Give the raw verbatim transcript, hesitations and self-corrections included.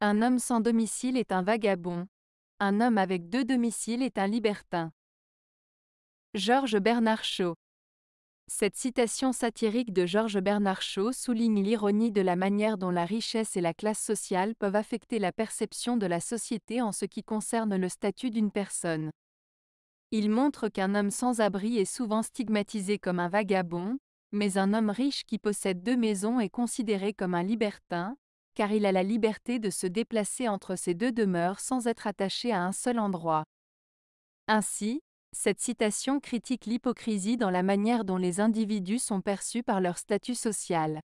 Un homme sans domicile est un vagabond. Un homme avec deux domiciles est un libertin. George Bernard Shaw. Cette citation satirique de George Bernard Shaw souligne l'ironie de la manière dont la richesse et la classe sociale peuvent affecter la perception de la société en ce qui concerne le statut d'une personne. Il montre qu'un homme sans-abri est souvent stigmatisé comme un vagabond, mais un homme riche qui possède deux maisons est considéré comme un libertin, car il a la liberté de se déplacer entre ces deux demeures sans être attaché à un seul endroit. Ainsi, cette citation critique l'hypocrisie dans la manière dont les individus sont perçus par leur statut social.